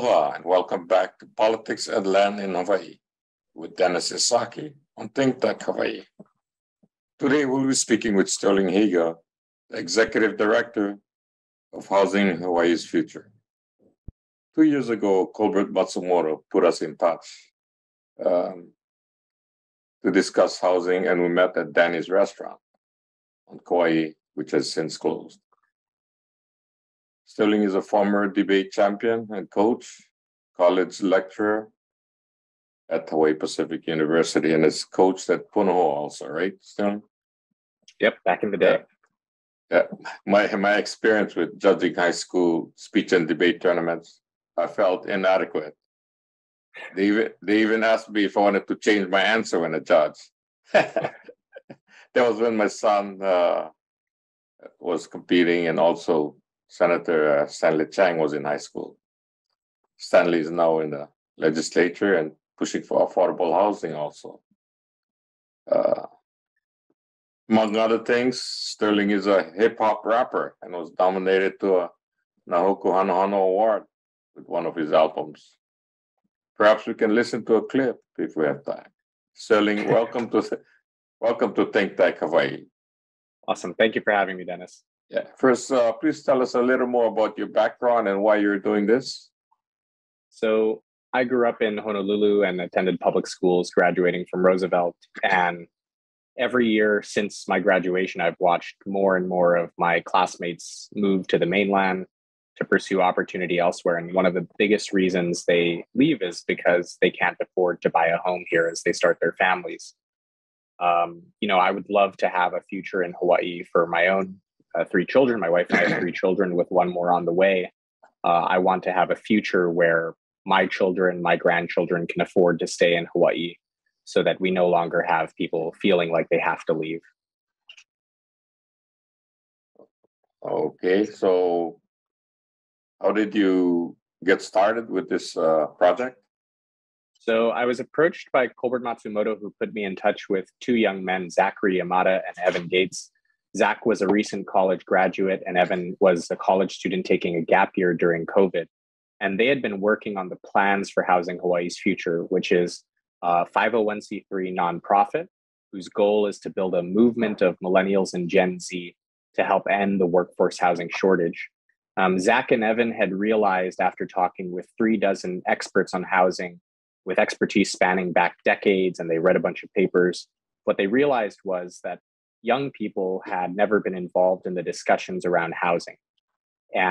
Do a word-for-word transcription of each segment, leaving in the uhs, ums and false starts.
Aloha and welcome back to Politics and Land in Hawaii with Dennis Esaki on ThinkTech Hawaii. Today we'll be speaking with Sterling Higa, the Executive Director of Housing Hawaii's Future. Two years ago, Colbert Matsumoto put us in touch um, to discuss housing, and we met at Danny's Restaurant on Kauai, which has since closed. Sterling is a former debate champion and coach, college lecturer at Hawaii Pacific University, and has coached at Punahou also, right, Sterling? Yep, back in the day. Yeah. yeah. My, my experience with judging high school speech and debate tournaments, I felt inadequate. They even, they even asked me if I wanted to change my answer when I judged. That was when my son uh, was competing, and also Senator uh, Stanley Chang was in high school. Stanley is now in the legislature and pushing for affordable housing also. Uh, among other things, Sterling is a hip-hop rapper and was nominated to a Na Hoku Hanohano Award with one of his albums. Perhaps we can listen to a clip if we have time. Sterling, welcome to welcome to ThinkTech Hawaii. Awesome. Thank you for having me, Dennis. Yeah. First, uh, please tell us a little more about your background and why you're doing this. So I grew up in Honolulu and attended public schools, graduating from Roosevelt. And every year since my graduation, I've watched more and more of my classmates move to the mainland to pursue opportunity elsewhere. And one of the biggest reasons they leave is because they can't afford to buy a home here as they start their families. Um, you know, I would love to have a future in Hawaii for my own Uh, three children. My wife and I have three children with one more on the way. Uh, I want to have a future where my children, my grandchildren can afford to stay in Hawaii so that we no longer have people feeling like they have to leave. Okay, so how did you get started with this uh, project? So I was approached by Colbert Matsumoto, who put me in touch with two young men, Zachary Yamada and Evan Gates. Zach was a recent college graduate, and Evan was a college student taking a gap year during COVID. And they had been working on the plans for Housing Hawaii's Future, which is a five oh one c three nonprofit whose goal is to build a movement of millennials and Gen Z to help end the workforce housing shortage. Um, Zach and Evan had realized, after talking with three dozen experts on housing with expertise spanning back decades, and they read a bunch of papers, what they realized was that young people had never been involved in the discussions around housing.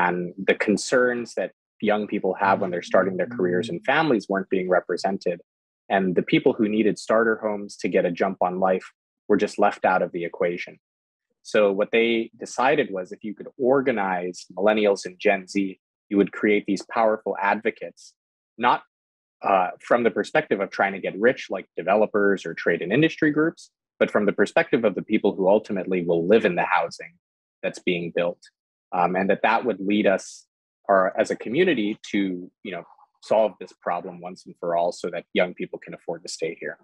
And the concerns that young people have when they're starting their careers and families weren't being represented. And the people who needed starter homes to get a jump on life were just left out of the equation. So what they decided was, if you could organize millennials and Gen Z, you would create these powerful advocates, not uh, from the perspective of trying to get rich like developers or trade and industry groups, but from the perspective of the people who ultimately will live in the housing that's being built. Um, and that that would lead us, or as a community, to you know solve this problem once and for all so that young people can afford to stay here.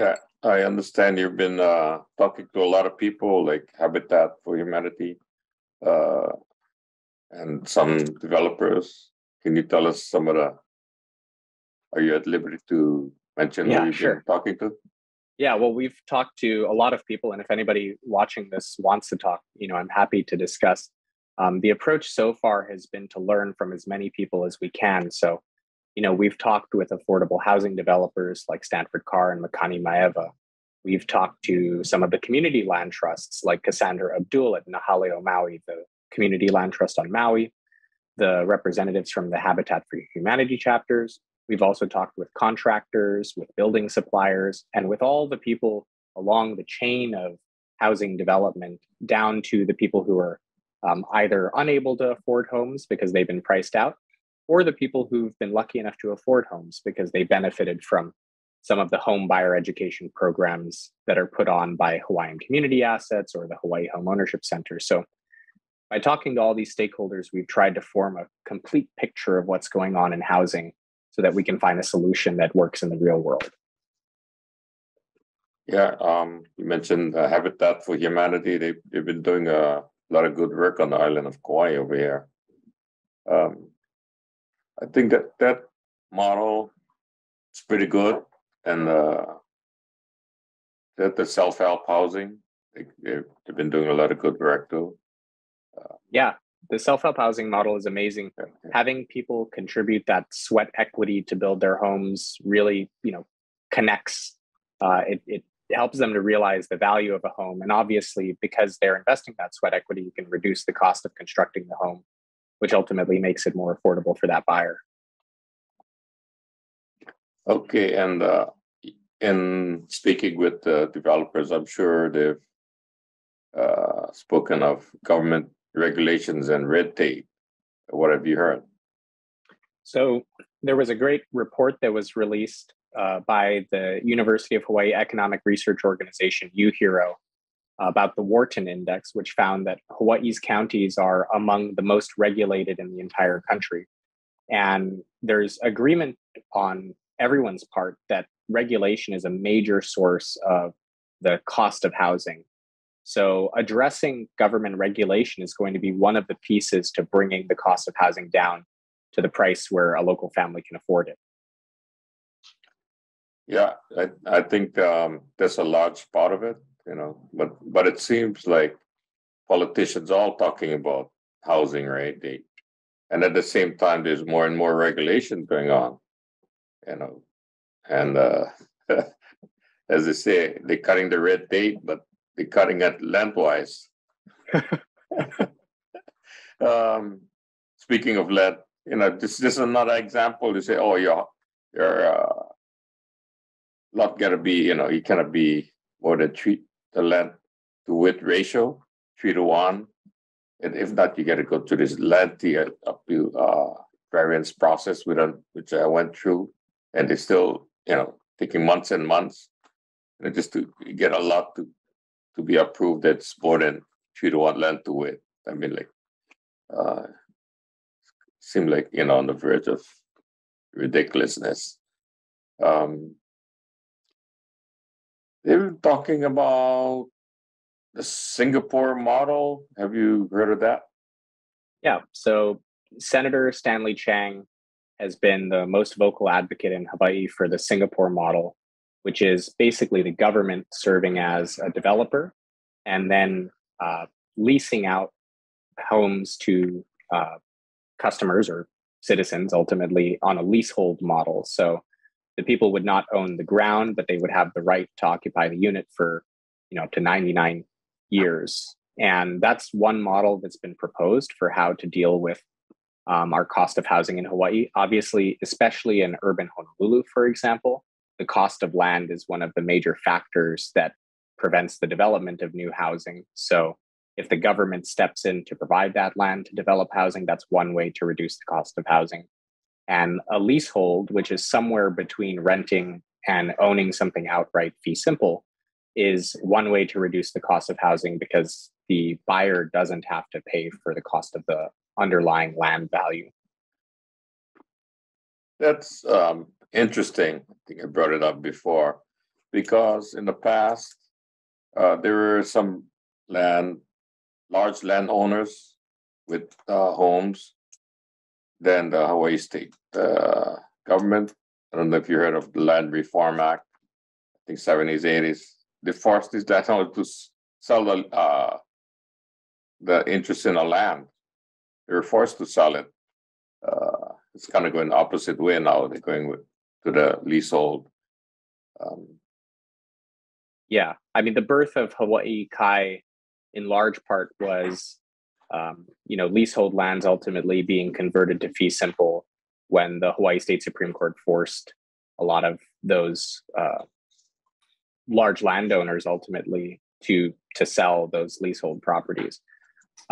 Yeah, I understand you've been uh, talking to a lot of people like Habitat for Humanity uh, and some developers. Can you tell us some of the, are you at liberty to mention yeah, who you've sure. been talking to? Yeah, well, we've talked to a lot of people, and if anybody watching this wants to talk, you know, I'm happy to discuss. Um, the approach so far has been to learn from as many people as we can. So, you know, we've talked with affordable housing developers like Stanford Carr and Makani Maeva. We've talked to some of the community land trusts like Cassandra Abdul at Nahaleo Maui, the community land trust on Maui, the representatives from the Habitat for Humanity chapters. We've also talked with contractors, with building suppliers, and with all the people along the chain of housing development, down to the people who are um, either unable to afford homes because they've been priced out, or the people who've been lucky enough to afford homes because they benefited from some of the home buyer education programs that are put on by Hawaiian Community Assets or the Hawaii Home Ownership Center. So by talking to all these stakeholders, we've tried to form a complete picture of what's going on in housing, so that we can find a solution that works in the real world. Yeah, um, you mentioned uh, Habitat for Humanity. They, they've been doing a lot of good work on the island of Kauai over here. Um, I think that that model is pretty good, and uh, that the self-help housing, they, they've been doing a lot of good work too. Uh, yeah, the self-help housing model is amazing. Yeah, yeah. Having people contribute that sweat equity to build their homes really, you know, connects. Uh, it it helps them to realize the value of a home, and obviously, because they're investing that sweat equity, you can reduce the cost of constructing the home, which ultimately makes it more affordable for that buyer. Okay, and uh, in speaking with the developers, I'm sure they've uh, spoken of government regulations and red tape. What have you heard? So there was a great report that was released uh, by the University of Hawaii Economic Research Organization, UHERO, about the Wharton Index, which found that Hawaii's counties are among the most regulated in the entire country. And there's agreement on everyone's part that regulation is a major source of the cost of housing. So addressing government regulation is going to be one of the pieces to bringing the cost of housing down to the price where a local family can afford it. Yeah, I, I think um, that's a large part of it. You know, but but it seems like politicians all talking about housing, right? They, and at the same time, there's more and more regulation going on, you know, and uh, as they say, they're cutting the red tape, but they're cutting it lengthwise. um, speaking of lead, you know, this, this is another example. You say, oh, you're, you're uh, not going to be, you know, you cannot be more than three, the land to width ratio, three to one. And if not, you got to go through this land appeal uh, variance process, with a, which I went through. And they're still, you know, taking months and months. And just to get a lot to, to be approved that's more than three to one land to width. I mean, like, uh, seemed like, you know, on the verge of ridiculousness. Um, They were talking about the Singapore model. Have you heard of that? Yeah. So Senator Stanley Chang has been the most vocal advocate in Hawaii for the Singapore model, which is basically the government serving as a developer and then uh, leasing out homes to uh, customers or citizens, ultimately, on a leasehold model. So the people would not own the ground, but they would have the right to occupy the unit for, you know, up to ninety-nine years. And that's one model that's been proposed for how to deal with um, our cost of housing in Hawaii. Obviously, especially in urban Honolulu, for example, the cost of land is one of the major factors that prevents the development of new housing. So if the government steps in to provide that land to develop housing, that's one way to reduce the cost of housing. And a leasehold, which is somewhere between renting and owning something outright fee simple, is one way to reduce the cost of housing because the buyer doesn't have to pay for the cost of the underlying land value. That's um, interesting. I think I brought it up before because in the past, uh, there were some land, large landowners with uh, homes. Then the Hawaii State uh, government, I don't know if you heard of the Land Reform Act, I think seventies, eighties, they forced these landowners to sell the, uh, the interest in the land. They were forced to sell it. Uh, it's kind of going the opposite way now. They're going with, to the leasehold. Um, yeah, I mean, the birth of Hawaii Kai in large part was Um, you know, leasehold lands ultimately being converted to fee simple when the Hawaii State Supreme Court forced a lot of those uh, large landowners ultimately to to sell those leasehold properties.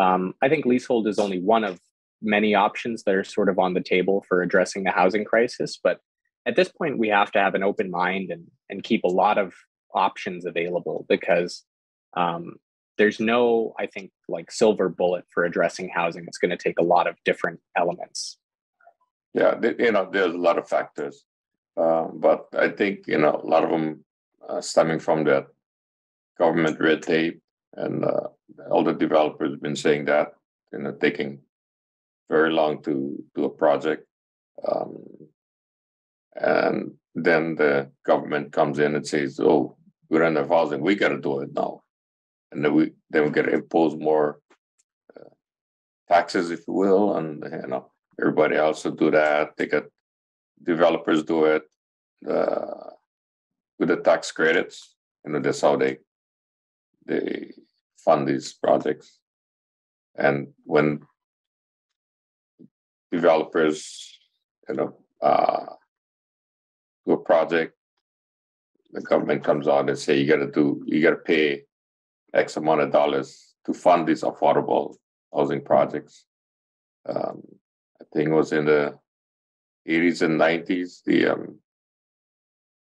Um, I think leasehold is only one of many options that are sort of on the table for addressing the housing crisis. But at this point, we have to have an open mind and, and keep a lot of options available because um, there's no, I think, like silver bullet for addressing housing. It's going to take a lot of different elements. Yeah, you know, there's a lot of factors, uh, but I think, you know, a lot of them uh, stemming from that government red tape, and uh, all the developers have been saying that, you know, taking very long to do a project. Um, and then the government comes in and says, oh, we run out of housing, we got to do it now. And then we then we got to impose more uh, taxes, if you will, and you know everybody else will do that. They got developers do it uh, with the tax credits. You know that's how they they fund these projects. And when developers, you know, uh, do a project, the government comes out and say you got to do, you got to pay X amount of dollars to fund these affordable housing projects. Um, I think it was in the eighties and nineties. The um,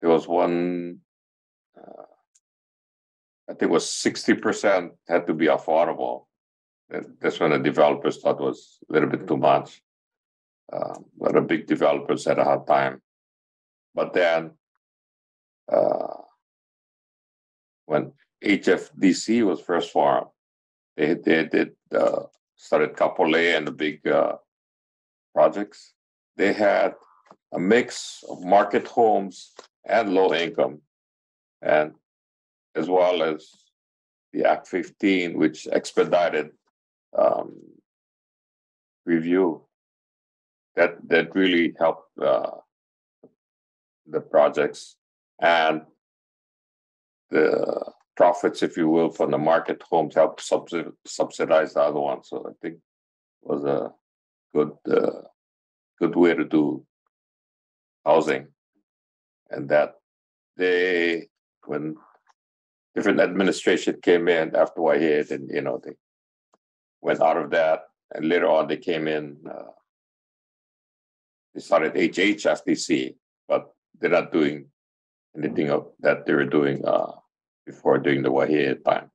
there was one. Uh, I think it was sixty percent had to be affordable. That's when the developers thought it was a little bit too much. Um, but the big developers had a hard time. But then, uh, when H F D C was first formed, they they did uh, started Kapolei and the big uh, projects. They had a mix of market homes and low income, and as well as the Act fifteen, which expedited um, review. That that really helped uh, the projects and the profits, if you will, from the market homes help subsidize the other one. So I think it was a good uh, good way to do housing. And that they, when different administration came in after Waihea, and you know they went out of that, and later on they came in. Uh, they started H H F D C, but they're not doing anything of that they were doing uh, before during the Waihea time.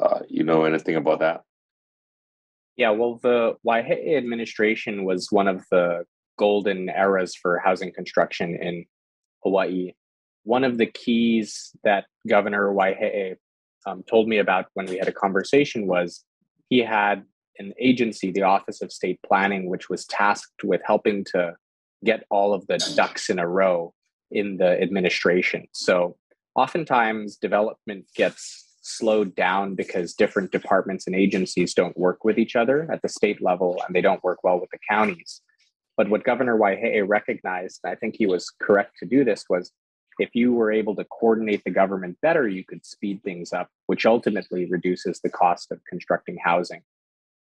Uh, you know anything about that? Yeah, well, the Waihea administration was one of the golden eras for housing construction in Hawaii. One of the keys that Governor Waihea um, told me about when we had a conversation was he had an agency, the Office of State Planning, which was tasked with helping to get all of the ducks in a row in the administration. So oftentimes development gets slowed down because different departments and agencies don't work with each other at the state level, and they don't work well with the counties. But what Governor Waihea recognized, and I think he was correct to do this, was if you were able to coordinate the government better, you could speed things up, which ultimately reduces the cost of constructing housing.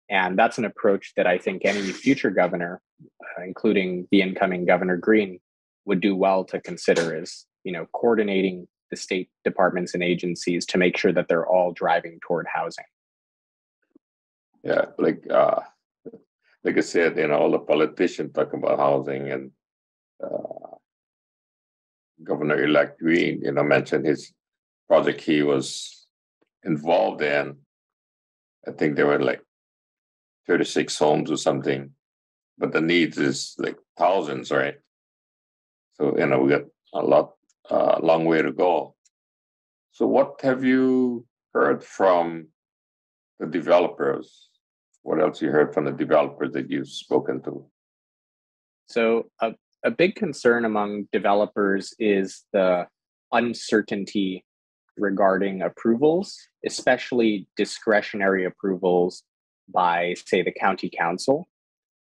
And that's an approach that I think any future governor, uh, including the incoming Governor Green, would do well to consider is, you know, coordinating the state departments and agencies to make sure that they're all driving toward housing. Yeah, like uh, like I said, you know, all the politicians talking about housing, and uh, Governor-elect Green, you know, mentioned his project he was involved in. I think they were like thirty-six homes or something, but the needs is like thousands, right? So, you know, we got a lot, a uh, long way to go. So what have you heard from the developers? What else you heard from the developers that you've spoken to? So a, a big concern among developers is the uncertainty regarding approvals, especially discretionary approvals by, say, the county council.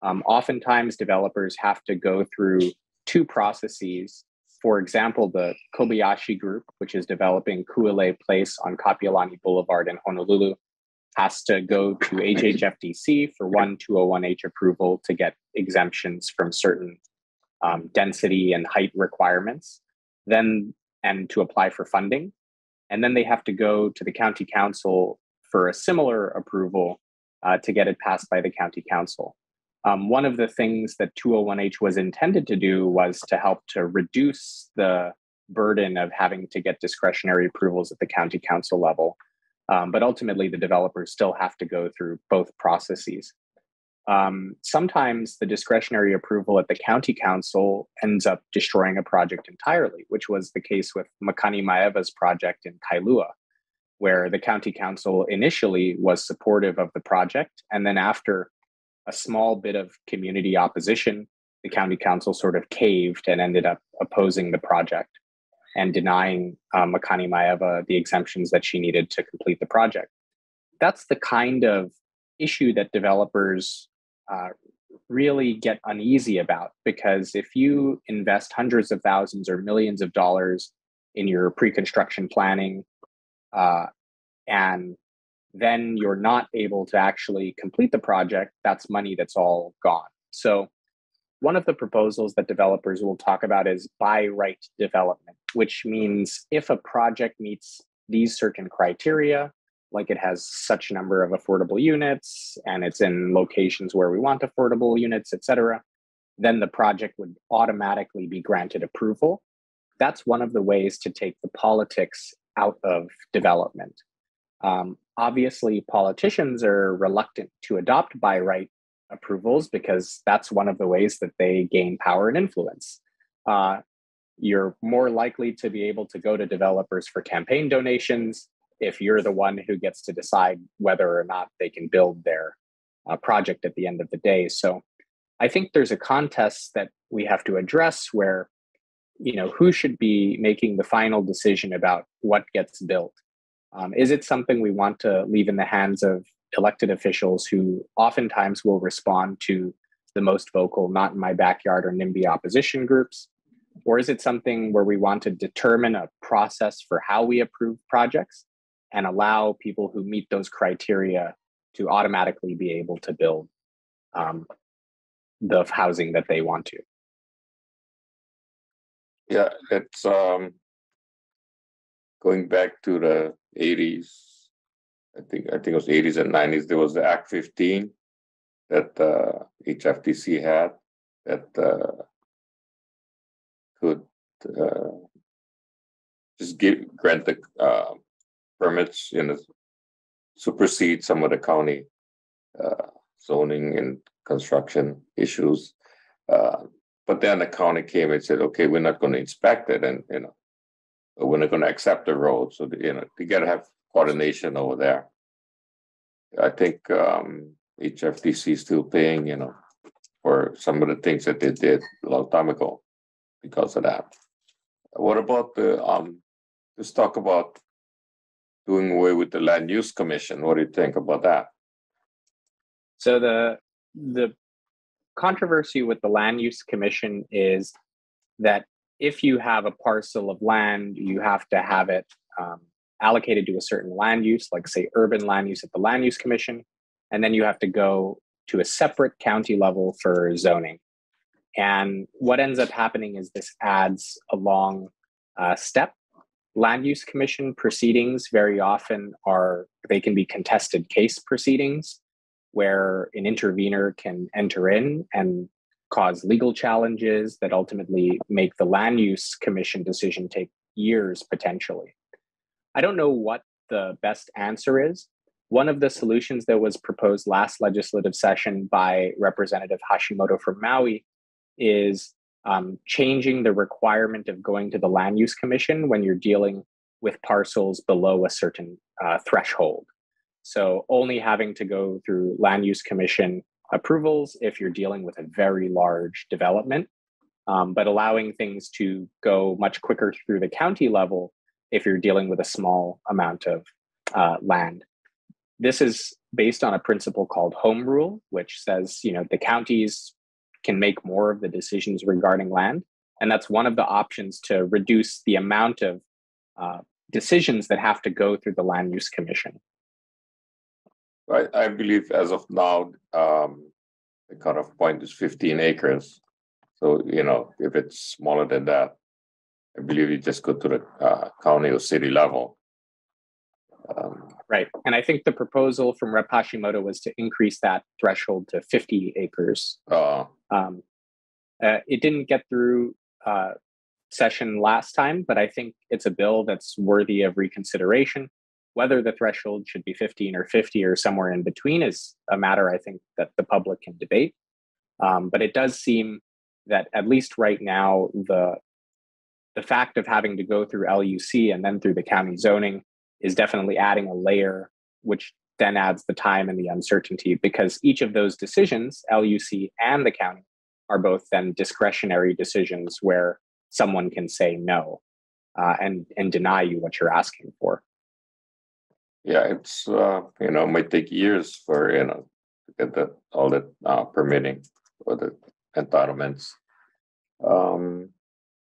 Um, oftentimes, developers have to go through two processes. For example, the Kobayashi Group, which is developing Ku'olei Place on Kapi'olani Boulevard in Honolulu, has to go to H H F D C for one two oh one H approval to get exemptions from certain um, density and height requirements, then and to apply for funding. And then they have to go to the county council for a similar approval Uh, to get it passed by the county council. Um, one of the things that two oh one H was intended to do was to help to reduce the burden of having to get discretionary approvals at the county council level. Um, but ultimately, the developers still have to go through both processes. Um, sometimes the discretionary approval at the county council ends up destroying a project entirely, which was the case with Makani Maeva's project in Kailua, where the county council initially was supportive of the project. And then after a small bit of community opposition, the county council sort of caved and ended up opposing the project and denying um, Makani Maeva the exemptions that she needed to complete the project. That's the kind of issue that developers uh, really get uneasy about, because if you invest hundreds of thousands or millions of dollars in your pre-construction planning, uh, and then you're not able to actually complete the project, that's money that's all gone. So one of the proposals that developers will talk about is by right development, which means if a project meets these certain criteria, like it has such number of affordable units and it's in locations where we want affordable units, et cetera, then the project would automatically be granted approval. That's one of the ways to take the politics out of development. Um, obviously, politicians are reluctant to adopt by right approvals because that's one of the ways that they gain power and influence. Uh, you're more likely to be able to go to developers for campaign donations if you're the one who gets to decide whether or not they can build their uh, project at the end of the day. So I think there's a contest that we have to address where, you know, who should be making the final decision about what gets built? Um, is it something we want to leave in the hands of elected officials who oftentimes will respond to the most vocal, not in my backyard or NIMBY opposition groups? Or is it something where we want to determine a process for how we approve projects and allow people who meet those criteria to automatically be able to build um, the housing that they want to? Yeah, it's um, going back to the eighties. I think I think it was eighties and nineties. There was the Act fifteen that uh, H F D C had that uh, could uh, just give grant the uh, permits and you know, supersede some of the county uh, zoning and construction issues. Uh, But then the county came and said, okay, we're not going to inspect it and, you know, we're not going to accept the road. So, you know, you got to have coordination over there. I think um, H F D C is still paying, you know, for some of the things that they did a long time ago because of that. What about the, um, let's talk about doing away with the Land Use Commission. What do you think about that? So the, the, controversy with the Land Use Commission is that if you have a parcel of land, you have to have it um, allocated to a certain land use, like say urban land use at the Land Use Commission, and then you have to go to a separate county level for zoning. And what ends up happening is this adds a long uh, step. Land Use Commission proceedings very often are, they can be contested case proceedings, where an intervener can enter in and cause legal challenges that ultimately make the Land Use Commission decision take years, potentially. I don't know what the best answer is. One of the solutions that was proposed last legislative session by Representative Hashimoto from Maui is um, changing the requirement of going to the Land Use Commission when you're dealing with parcels below a certain uh, threshold. So only having to go through Land Use Commission approvals if you're dealing with a very large development, um, but allowing things to go much quicker through the county level if you're dealing with a small amount of uh, land. This is based on a principle called home rule, which says, you know, the counties can make more of the decisions regarding land. And that's one of the options to reduce the amount of uh, decisions that have to go through the Land Use Commission. I, I believe as of now, um, the cutoff point is fifteen acres. So, you know, if it's smaller than that, I believe you just go to the uh, county or city level. Um, right. And I think the proposal from Rep Hashimoto was to increase that threshold to fifty acres. Uh, um, uh, it didn't get through uh, session last time, but I think it's a bill that's worthy of reconsideration. Whether the threshold should be fifteen or fifty or somewhere in between is a matter, I think, that the public can debate. Um, but it does seem that at least right now, the, the fact of having to go through L U C and then through the county zoning is definitely adding a layer, which then adds the time and the uncertainty because each of those decisions, L U C and the county, are both then discretionary decisions where someone can say no uh, and, and deny you what you're asking for. Yeah, it's, uh, you know, it might take years for, you know, to get the, all the uh, permitting or the entitlements. Um,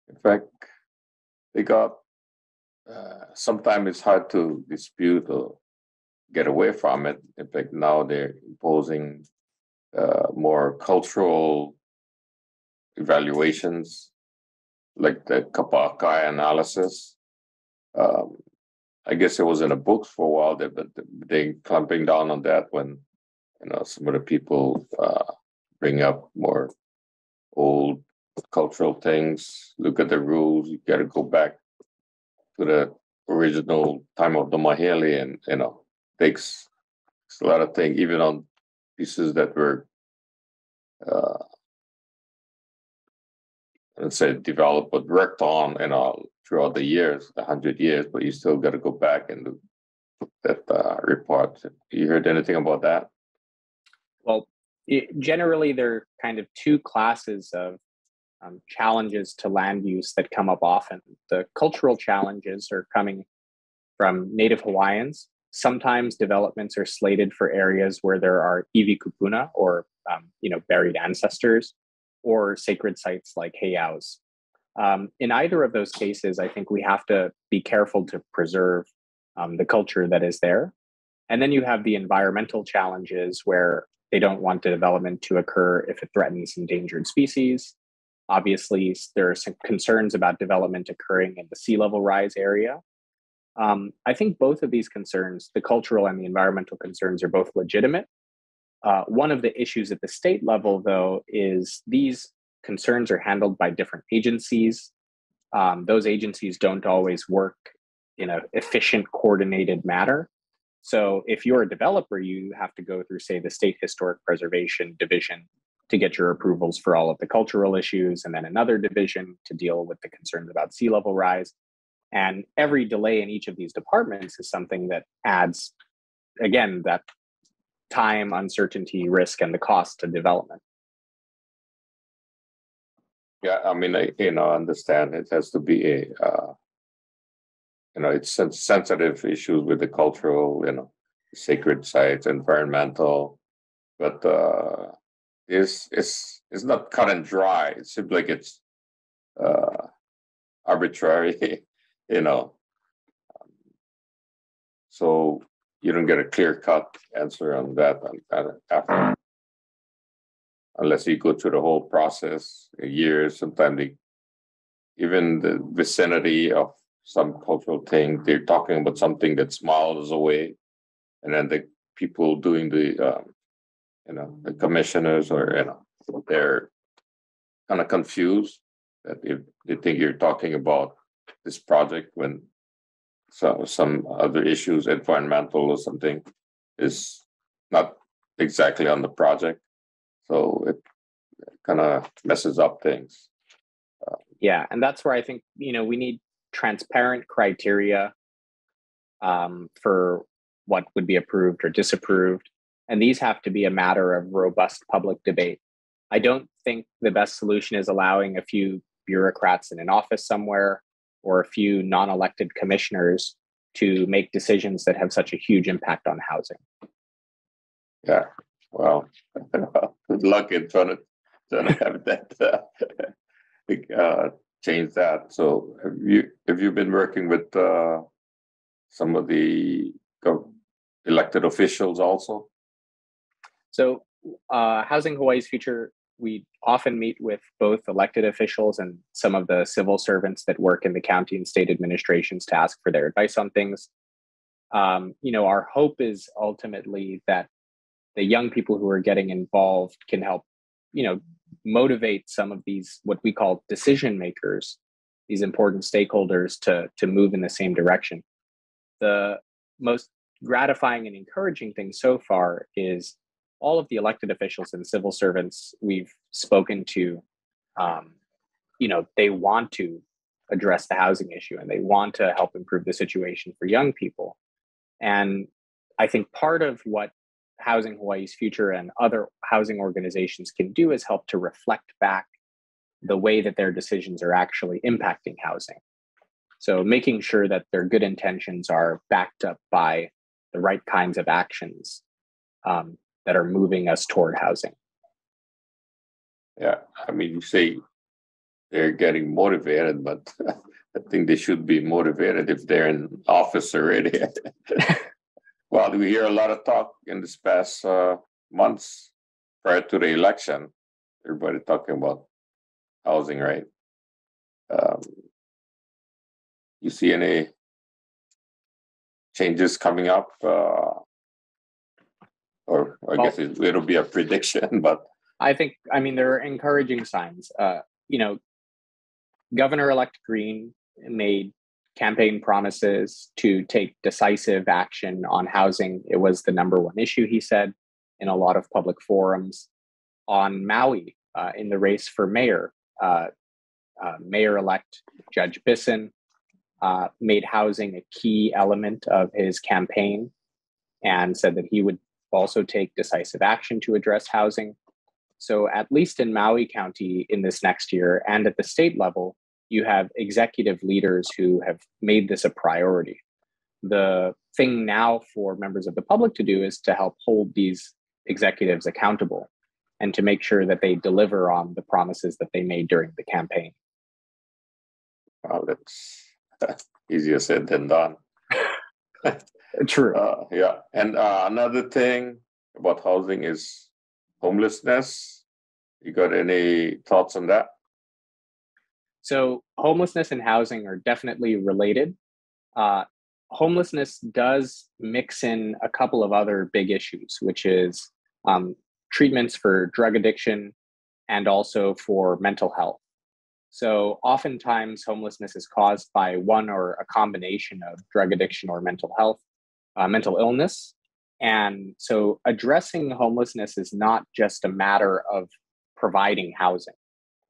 in fact, they got, uh, sometimes it's hard to dispute or get away from it. In fact, now they're imposing uh, more cultural evaluations, like the Kapa'akai analysis. Um, I guess it was in the books for a while, they, but they're clamping down on that when, you know, some of the people uh, bring up more old cultural things. Look at the rules. You got to go back to the original time of the Mahele, and, you know, takes, takes a lot of things, even on pieces that were, uh, let's say, developed but worked on, you know, throughout the years, the hundred years, but you still got to go back and look at that uh, report. You heard anything about that? Well, it, generally, there are kind of two classes of um, challenges to land use that come up often. The cultural challenges are coming from Native Hawaiians. Sometimes developments are slated for areas where there are iwi kupuna, or um, you know, buried ancestors, or sacred sites like heiaus. Um, in either of those cases, I think we have to be careful to preserve um, the culture that is there. And then you have the environmental challenges where they don't want the development to occur if it threatens endangered species. Obviously, there are some concerns about development occurring in the sea level rise area. Um, I think both of these concerns, the cultural and the environmental concerns, are both legitimate. Uh, one of the issues at the state level, though, is these concerns are handled by different agencies. Um, those agencies don't always work in an efficient, coordinated manner. So if you're a developer, you have to go through, say, the State Historic Preservation Division to get your approvals for all of the cultural issues, and then another division to deal with the concerns about sea level rise. And every delay in each of these departments is something that adds, again, that time, uncertainty, risk, and the cost to development. Yeah, I mean, I, you know, understand it has to be a, uh, you know, it's sensitive issues with the cultural, you know, sacred sites, environmental, but uh, it's it's it's not cut and dry. It seems like it's uh, arbitrary, you know. So you don't get a clear-cut answer on that after, unless you go through the whole process, a year, sometimes they, even the vicinity of some cultural thing, they're talking about something that's miles away, and then the people doing the, um, you know, the commissioners or, you know, they're kind of confused that if they think you're talking about this project when so some other issues, environmental or something, is not exactly on the project. So it kind of messes up things. Uh, yeah, and that's where I think, you know, we need transparent criteria um, for what would be approved or disapproved. And these have to be a matter of robust public debate. I don't think the best solution is allowing a few bureaucrats in an office somewhere or a few non-elected commissioners to make decisions that have such a huge impact on housing. Yeah, well, good luck in trying to, trying to have that, uh, uh, change that. So have you, have you been working with uh, some of the elected officials also? So uh, Housing Hawaii's Future, we often meet with both elected officials and some of the civil servants that work in the county and state administrations to ask for their advice on things. Um, you know, our hope is ultimately that the young people who are getting involved can help, you know, motivate some of these, what we call decision makers, these important stakeholders to, to move in the same direction. The most gratifying and encouraging thing so far is all of the elected officials and civil servants we've spoken to, um, you know, they want to address the housing issue and they want to help improve the situation for young people. And I think part of what Housing Hawaii's Future and other housing organizations can do is help to reflect back the way that their decisions are actually impacting housing. So making sure that their good intentions are backed up by the right kinds of actions um, that are moving us toward housing. Yeah, I mean, you say they're getting motivated, but I think they should be motivated if they're in office already. Well, we hear a lot of talk in this past uh, months prior to the election. Everybody talking about housing, right? Um, you see any changes coming up? Uh, or I well, guess it, it'll be a prediction, but... I think, I mean, there are encouraging signs. Uh, you know, Governor-elect Green made campaign promises to take decisive action on housing. It was the number one issue, he said, in a lot of public forums. On Maui, uh, in the race for mayor, uh, uh, Mayor-elect Judge Bisson uh, made housing a key element of his campaign and said that he would also take decisive action to address housing. So at least in Maui County in this next year and at the state level, you have executive leaders who have made this a priority. The thing now for members of the public to do is to help hold these executives accountable and to make sure that they deliver on the promises that they made during the campaign. Wow, that's, that's easier said than done. True. Uh, yeah. And uh, another thing about housing is homelessness. You got any thoughts on that? So homelessness and housing are definitely related. Uh, homelessness does mix in a couple of other big issues, which is um, treatments for drug addiction and also for mental health. So oftentimes homelessness is caused by one or a combination of drug addiction or mental health, uh, mental illness. And so addressing homelessness is not just a matter of providing housing.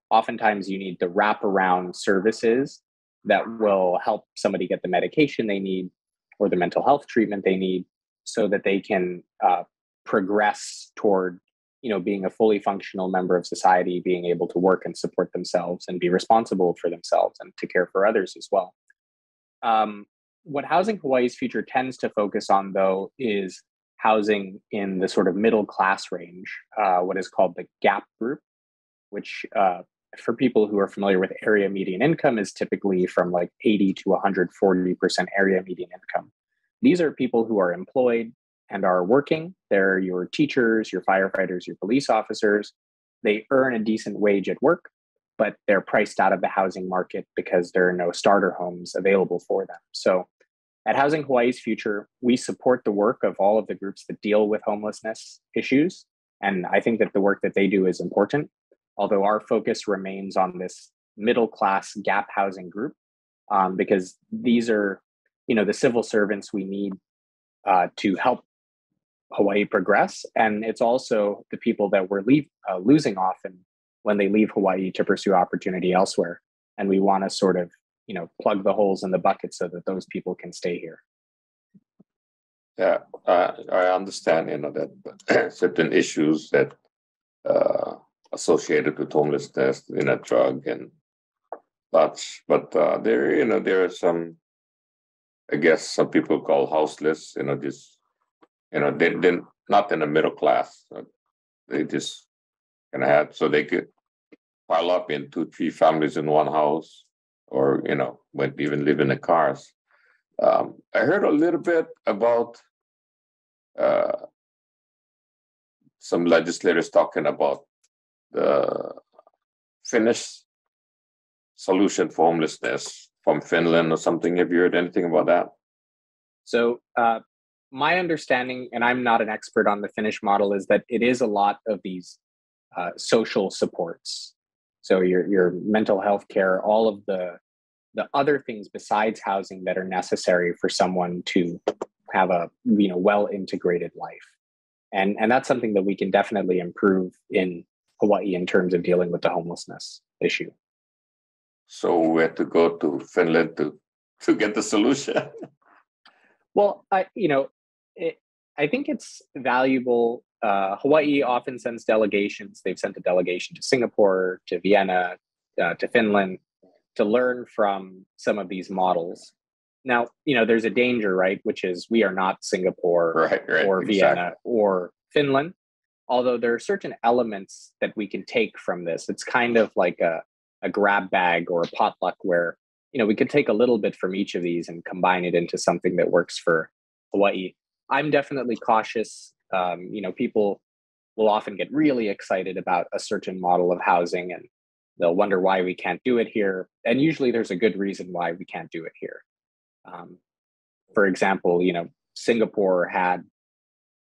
Oftentimes you need the wraparound services that will help somebody get the medication they need or the mental health treatment they need so that they can uh, progress toward, you know, being a fully functional member of society, being able to work and support themselves and be responsible for themselves and to care for others as well. Um, what Housing Hawaii's Future tends to focus on, though, is housing in the sort of middle class range, uh, what is called the gap group, which uh, for people who are familiar with area median income is typically from like eighty to one hundred forty percent area median income. These are people who are employed and are working. They're your teachers, your firefighters, your police officers. They earn a decent wage at work, but they're priced out of the housing market because there are no starter homes available for them. So at Housing Hawaii's Future, we support the work of all of the groups that deal with homelessness issues. And I think that the work that they do is important, although our focus remains on this middle-class gap housing group, um, because these are, you know, the civil servants we need uh, to help Hawaii progress. And it's also the people that we're leave, uh, losing often when they leave Hawaii to pursue opportunity elsewhere. And we want to sort of, you know, plug the holes in the bucket so that those people can stay here. Yeah, uh, I understand, you know, that certain issues that uh, associated with homelessness, you know, drug and lots, but uh, there, you know, there are some, I guess some people call houseless, you know, just, you know, they, they're not in the middle class. They just kind of had, so they could pile up in two, three families in one house, or, you know, went even live in the cars. Um, I heard a little bit about uh, some legislators talking about the Finnish solution for homelessness from Finland or something. Have you heard anything about that? So uh, my understanding, and I'm not an expert on the Finnish model, is that it is a lot of these uh, social supports. So your, your mental health care, all of the the other things besides housing that are necessary for someone to have a, you know, well-integrated life. And, and that's something that we can definitely improve in Hawaii in terms of dealing with the homelessness issue. So we had to go to Finland to, to get the solution. Well, I, you know, it, I think it's valuable. Uh, Hawaii often sends delegations. They've sent a delegation to Singapore, to Vienna, uh, to Finland, to learn from some of these models. Now, you know, there's a danger, right? Which is we are not Singapore right, right, or Vienna exactly. or Finland. Although there are certain elements that we can take from this. It's kind of like a, a grab bag or a potluck where, you know, we could take a little bit from each of these and combine it into something that works for Hawaii. I'm definitely cautious. Um, you know, people will often get really excited about a certain model of housing and they'll wonder why we can't do it here. And usually there's a good reason why we can't do it here. Um, for example, you know, Singapore had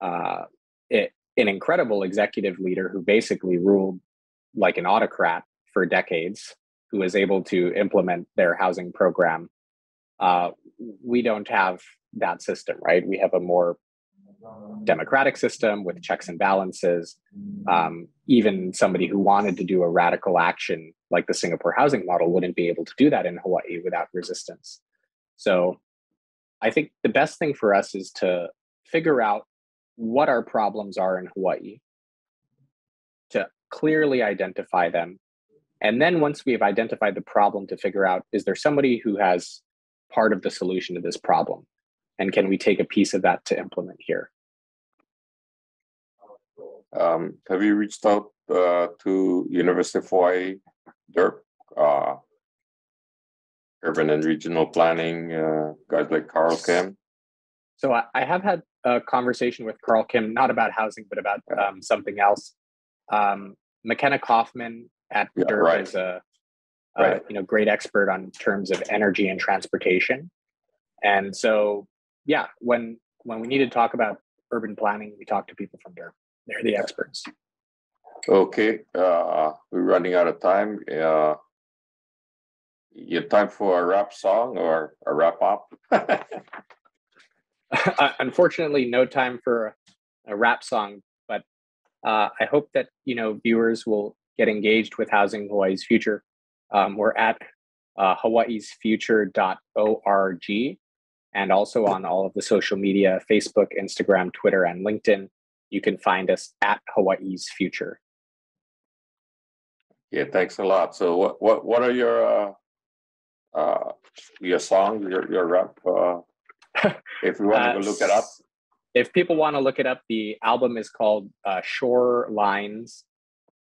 uh, it, an incredible executive leader who basically ruled like an autocrat for decades, who was able to implement their housing program. Uh, we don't have that system, right? We have a more democratic system with checks and balances. Um, even somebody who wanted to do a radical action like the Singapore housing model wouldn't be able to do that in Hawaii without resistance. So I think the best thing for us is to figure out what our problems are in Hawaii, to clearly identify them. And then once we've identified the problem, to figure out, is there somebody who has part of the solution to this problem? And can we take a piece of that to implement here? Um, have you reached out uh, to University of Hawaii, D E R P, uh, Urban and Regional Planning, uh, guys like Carl Kim? So I, I have had a conversation with Carl Kim, not about housing, but about um, something else. Um, McKenna Kaufman at yeah, D E R P right. is a uh, right. you know, great expert on terms of energy and transportation. And so, yeah, when when we need to talk about urban planning, we talk to people from D E R P. They're the experts. Okay, uh, we're running out of time. Uh, you have time for a rap song or a wrap up? uh, unfortunately, no time for a, a rap song. But uh, I hope that you know viewers will get engaged with Housing Hawaii's Future. Um, we're at uh, hawaii's future dot org. And also on all of the social media, Facebook, Instagram, Twitter, and LinkedIn, you can find us at Hawaii's Future. Yeah, thanks a lot. So what what, what are your uh, uh, your songs, your, your rap? Uh, if you want uh, to go look it up. If people want to look it up, the album is called uh, Shore Lines.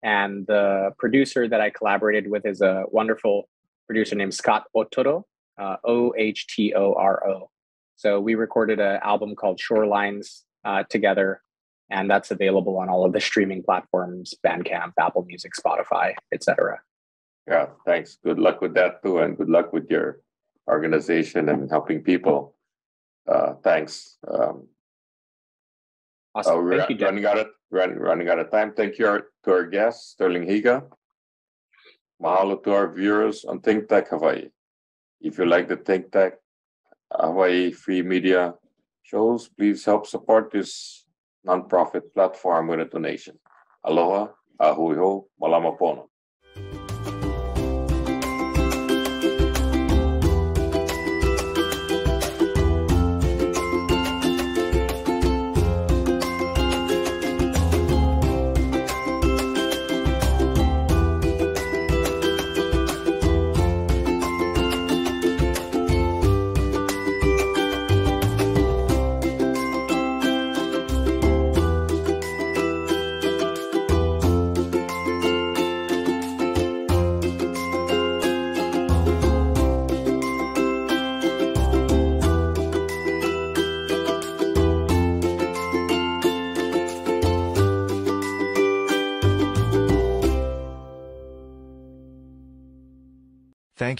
And the producer that I collaborated with is a wonderful producer named Scott Otoro, uh, O H T O R O. So we recorded an album called Shore Lines uh, together, and that's available on all of the streaming platforms, Bandcamp, Apple Music, Spotify, et cetera. Yeah, thanks. Good luck with that too, and good luck with your organization and helping people. Uh, thanks. Um, awesome. Uh, we're Thank you, running, out of, run, running out of time. Thank you our, to our guest, Sterling Higa. Mahalo to our viewers on ThinkTech Hawaii. If you like the ThinkTech Hawaii free media shows, please help support this nonprofit platform with a donation. Aloha, ahuiho, malama pono. Thank